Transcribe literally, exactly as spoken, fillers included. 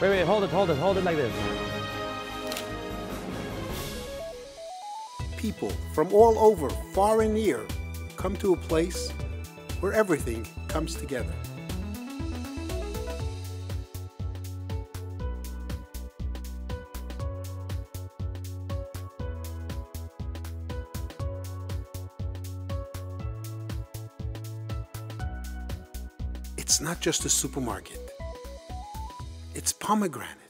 Wait, wait, hold it, hold it, hold it like this. People from all over, far and near, come to a place where everything comes together. It's not just a supermarket. It's Pomegranate.